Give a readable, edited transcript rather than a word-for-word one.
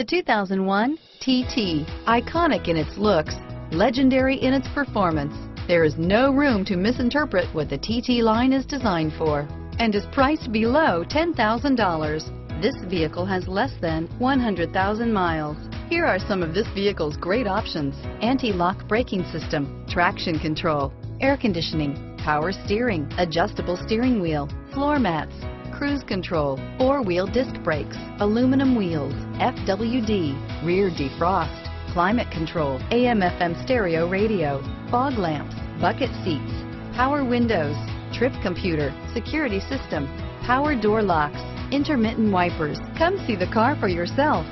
The 2001 TT, iconic in its looks, legendary in its performance. There is no room to misinterpret what the TT line is designed for and is priced below $10,000. This vehicle has less than 100,000 miles. Here are some of this vehicle's great options: anti-lock braking system, traction control, air conditioning, power steering, adjustable steering wheel, floor mats, cruise control, four-wheel disc brakes, aluminum wheels, FWD, rear defrost, climate control, AM/FM stereo radio, fog lamps, bucket seats, power windows, trip computer, security system, power door locks, intermittent wipers. Come see the car for yourself.